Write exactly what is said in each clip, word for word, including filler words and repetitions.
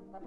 You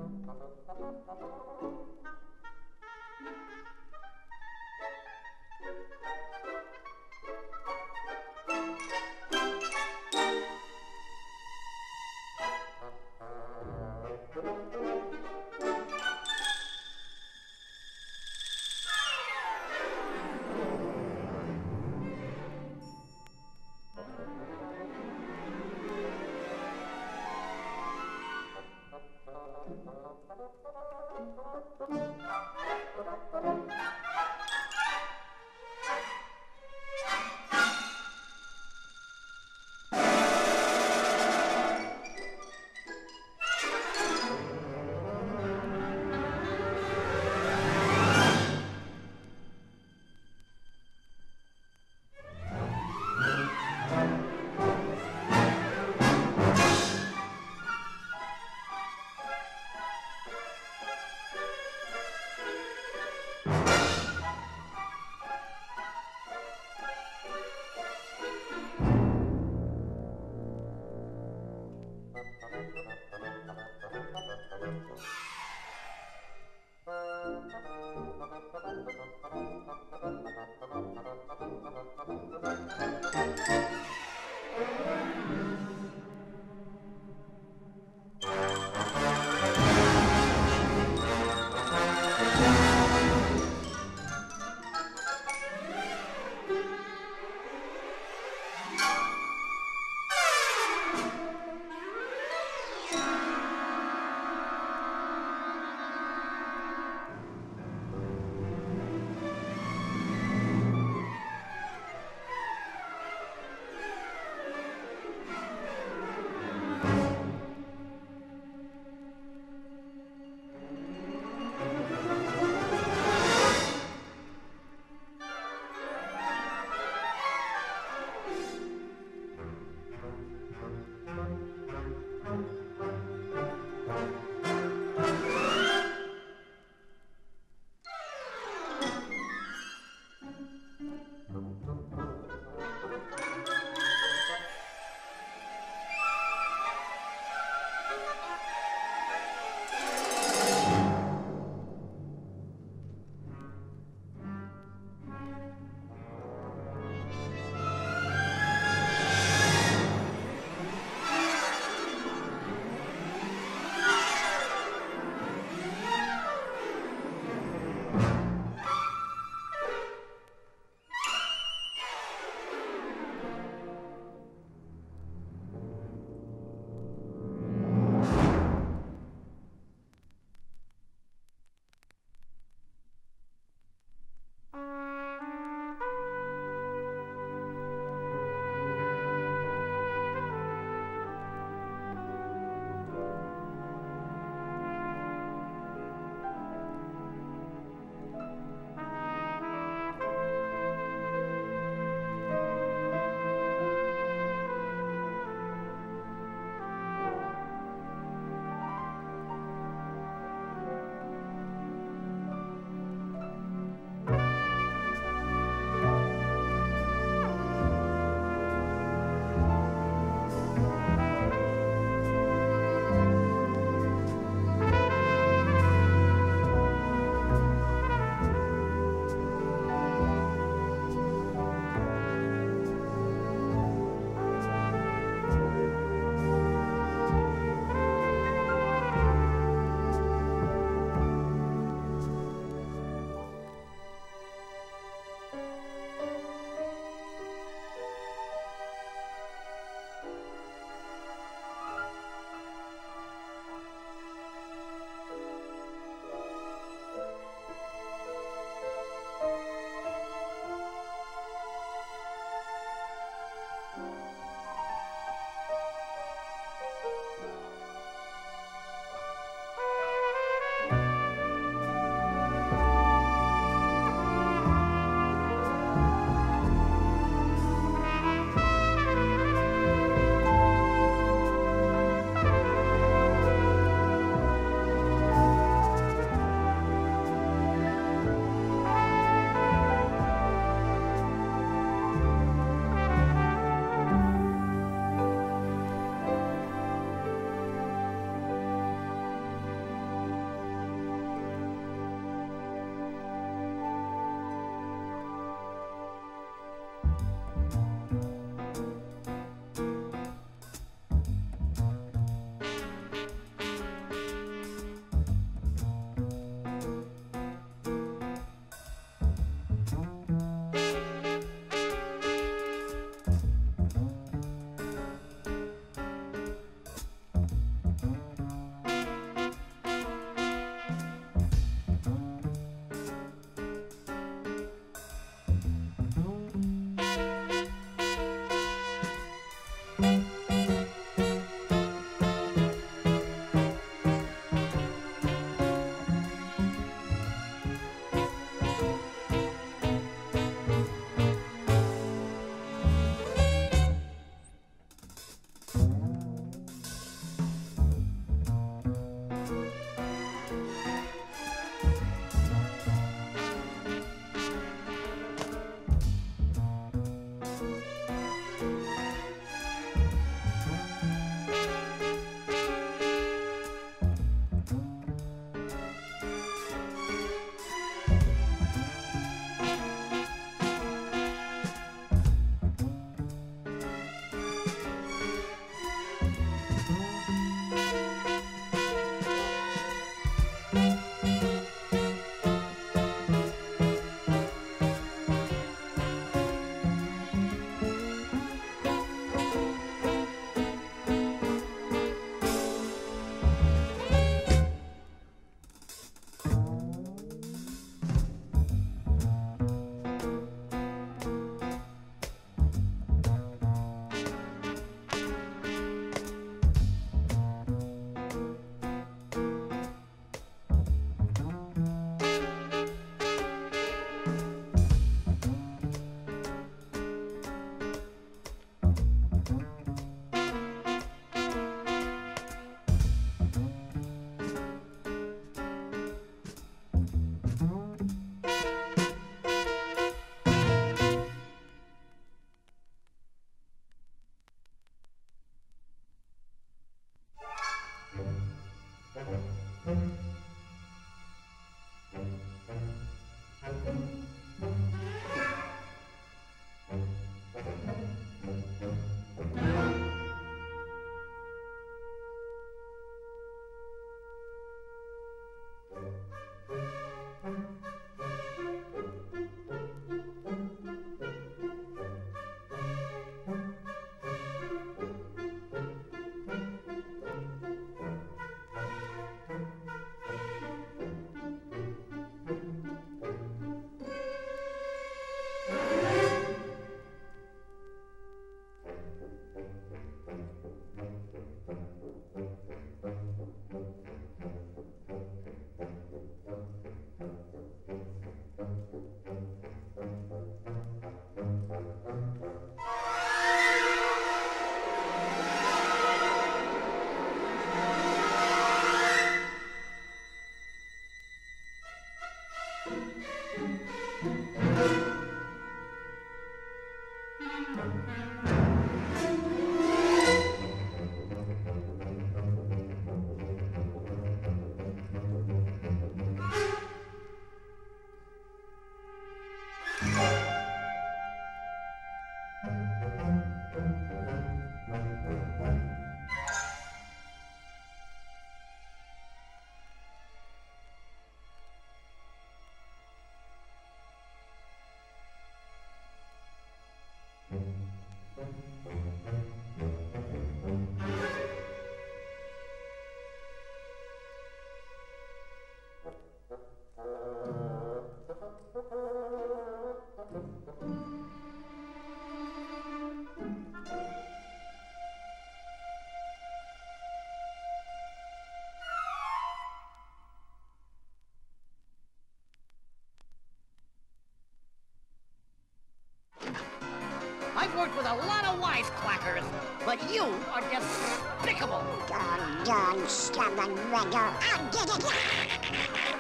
stubborn wiggle. I'll get it.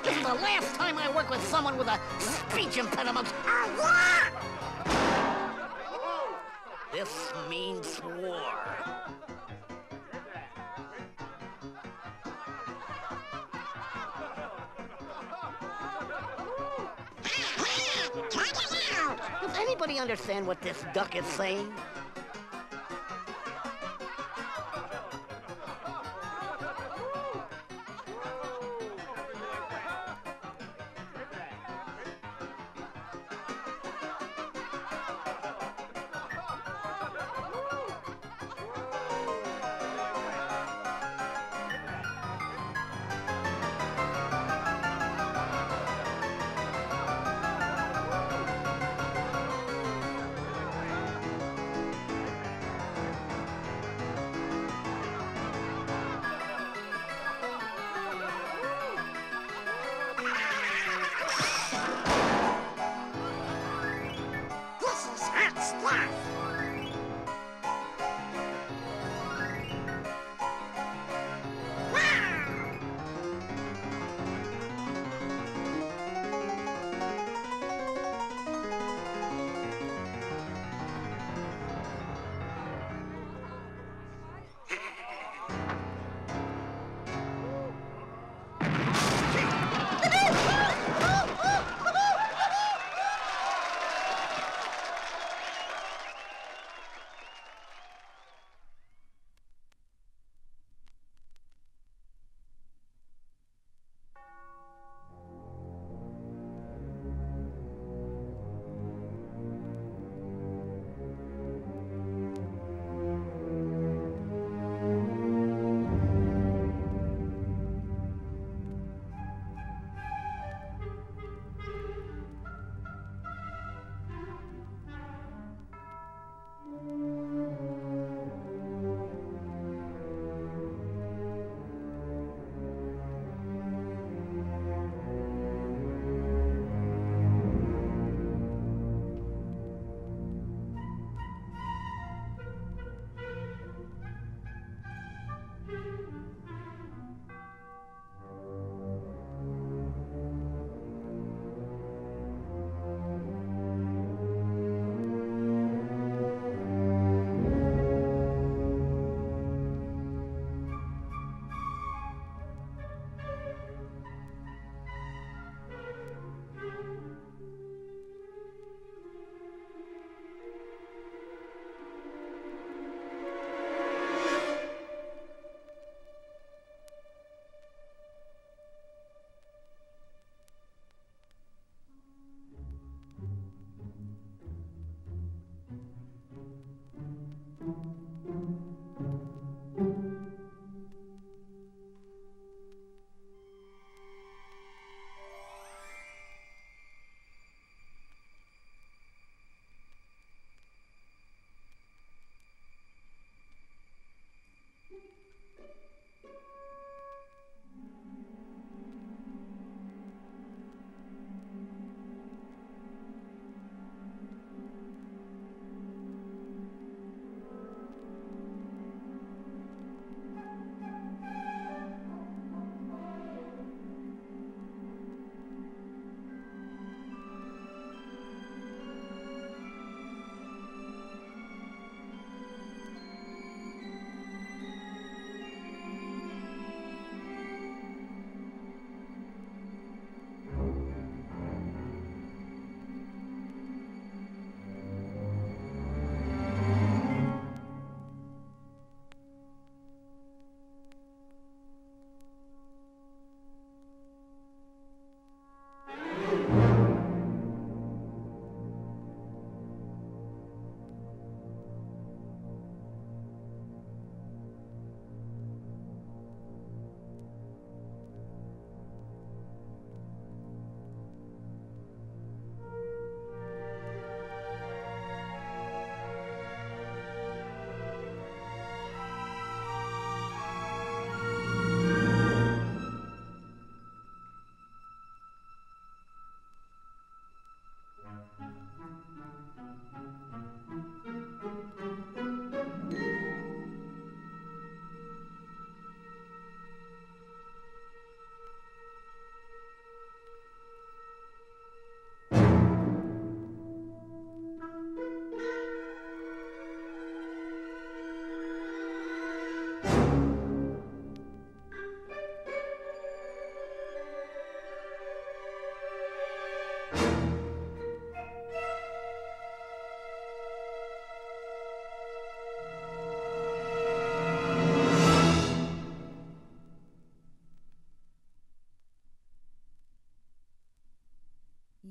This is the last time I work with someone with a speech impediment. Oh, yeah! This means war. Does anybody understand what this duck is saying?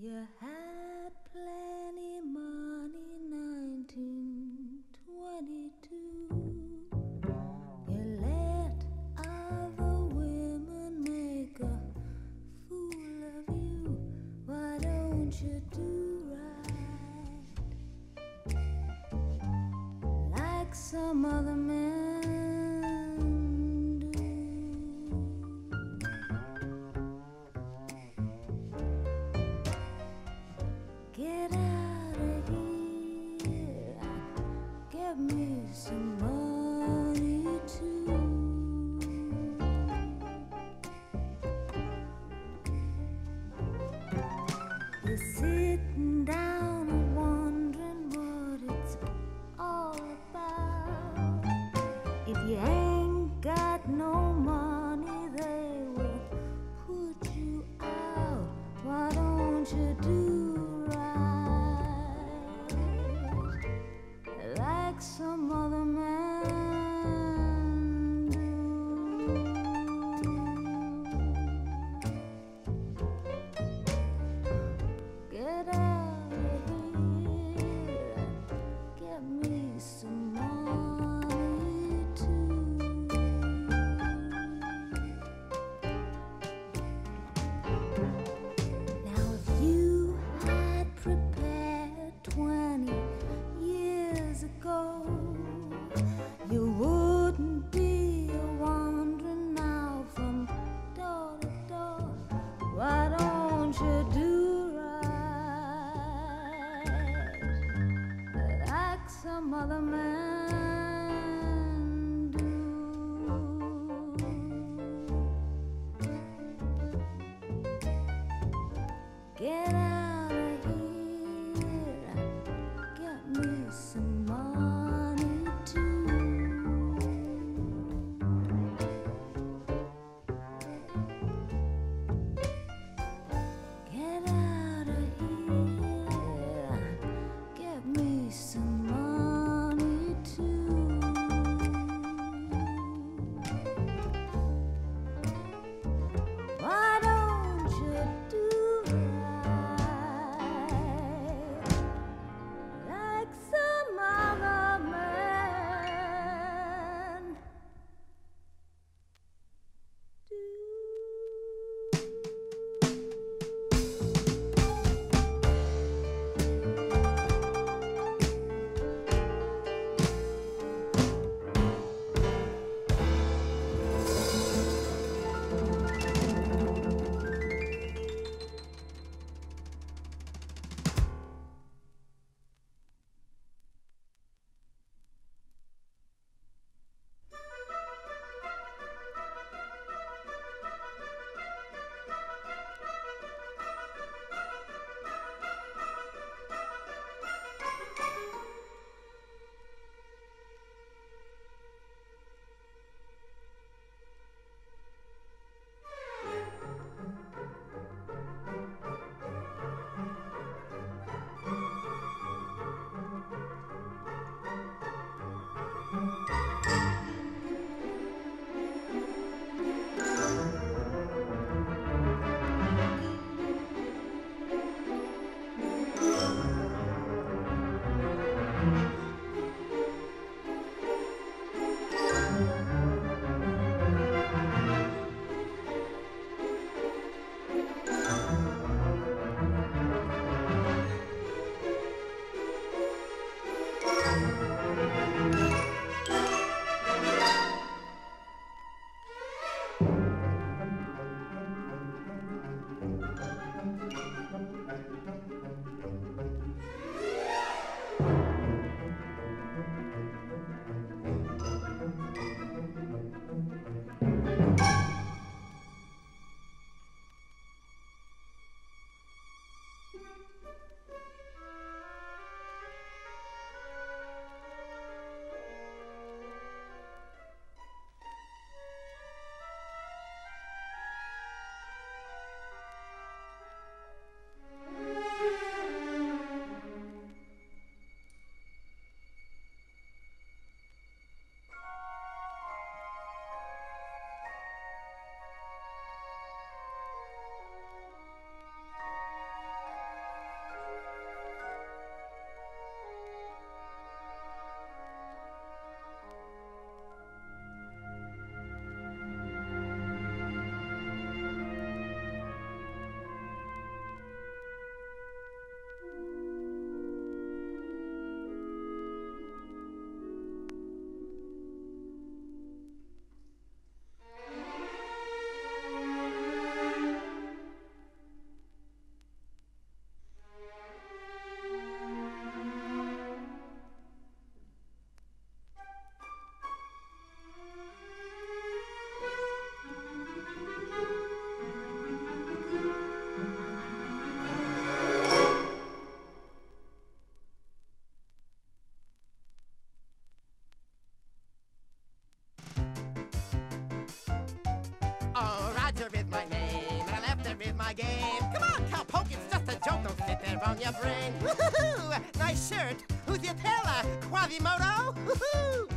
You had plenty money nineteen twenty-two. You let other women make a fool of you. Why don't you do right like some other men? Get out of here, give me some money too. You're sitting down and wondering what it's all about. If you ain't got no money, they will put you out. Why don't you do some other man do? Get out. fire from your brain. Woohoo! Nice shirt. Who's your tailor? Quasimodo? Woohoo!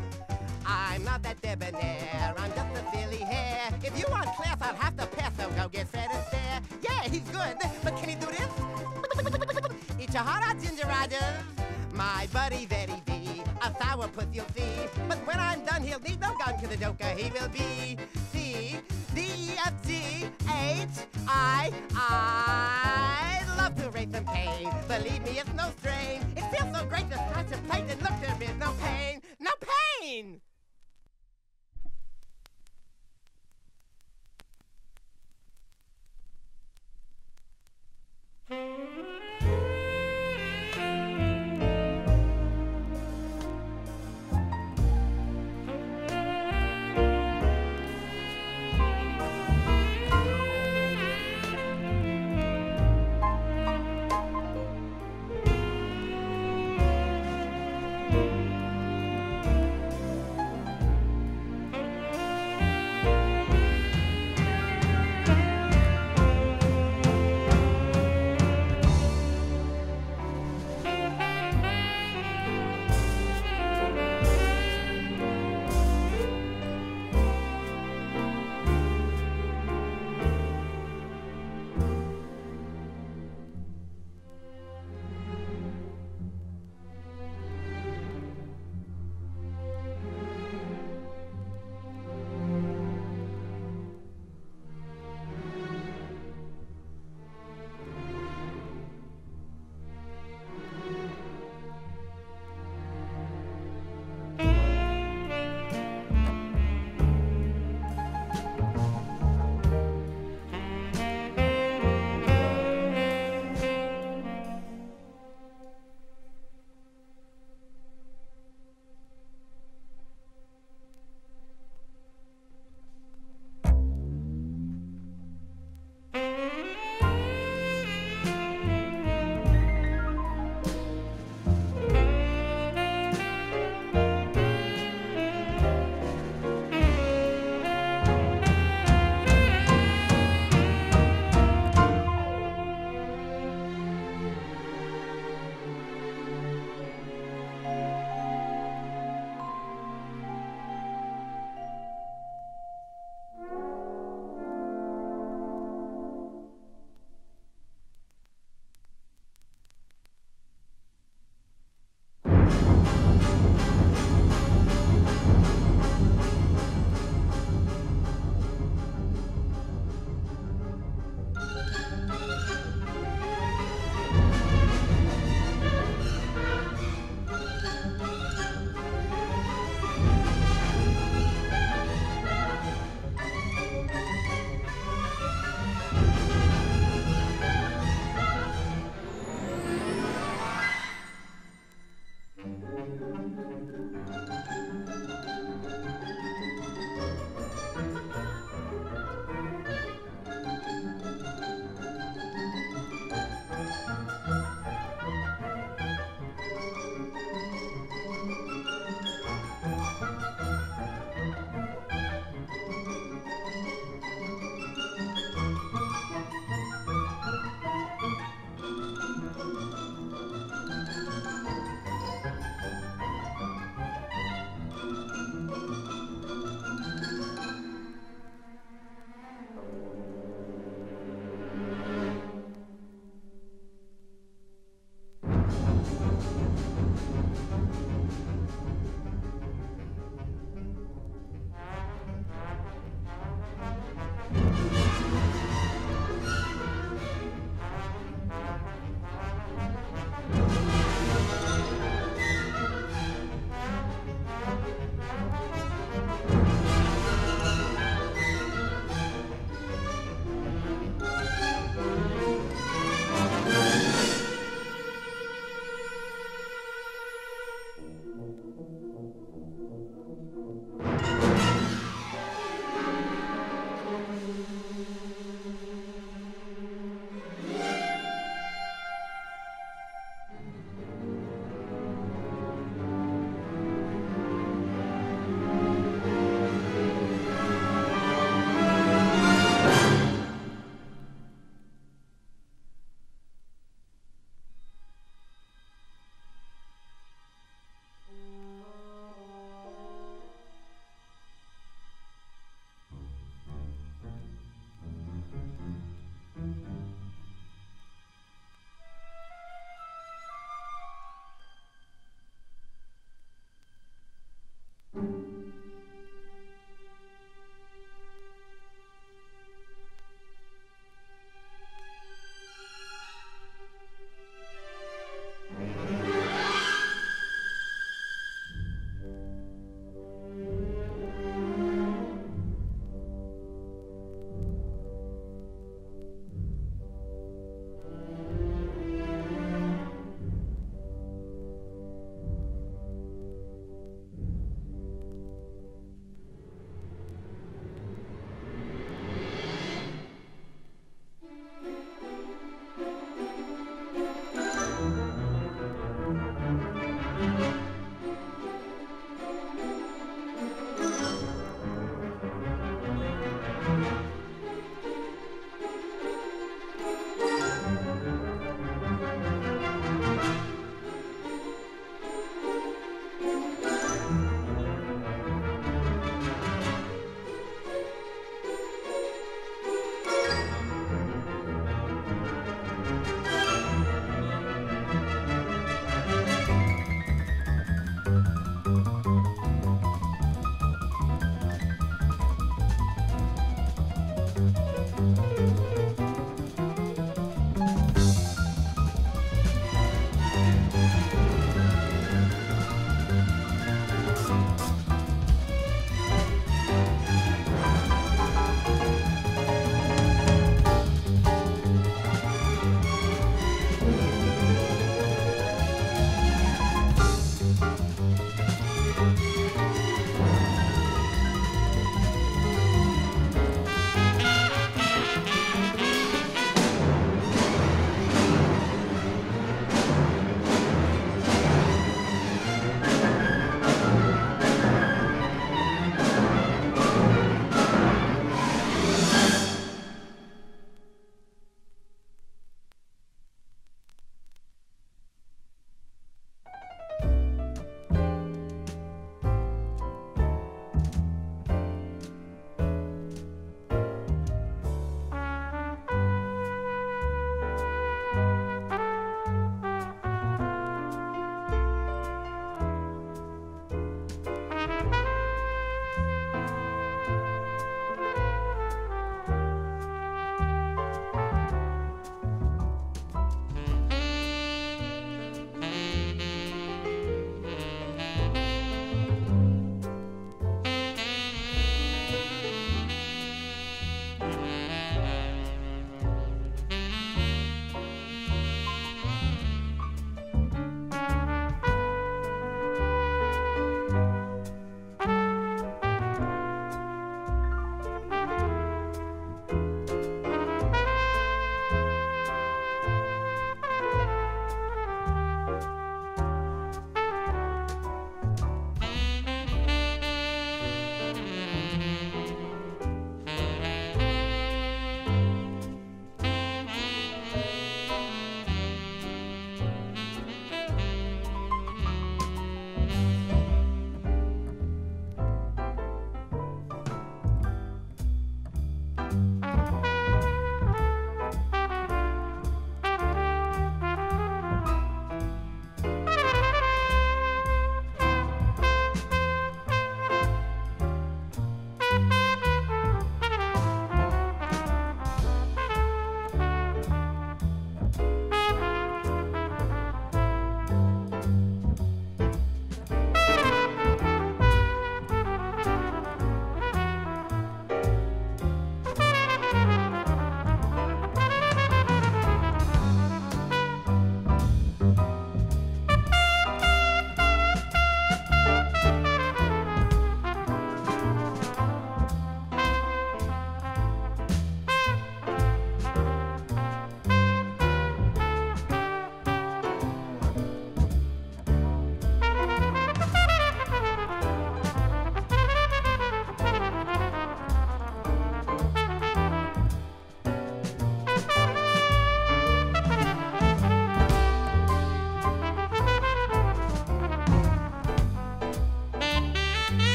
I'm not that debonair. I'm just a silly hair. If you want class, I'll have to pass. So go get fed and stare. Yeah, he's good, but can he do this? Eat your heart out, Ginger Rogers. My buddy, Betty B. A sourpuss you'll see. But when I'm done, he'll need no gun. 'Cause the Joker he will be. C D E F G H I I. Love to raise some pain. Believe me, it's no strain. It feels so great to contemplate and look. There is no pain, no pain.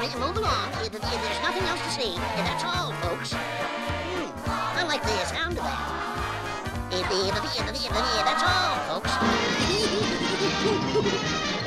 right, move along. There's nothing else to see. That's all, folks. Hmm. I like the sound of that. That's all, folks.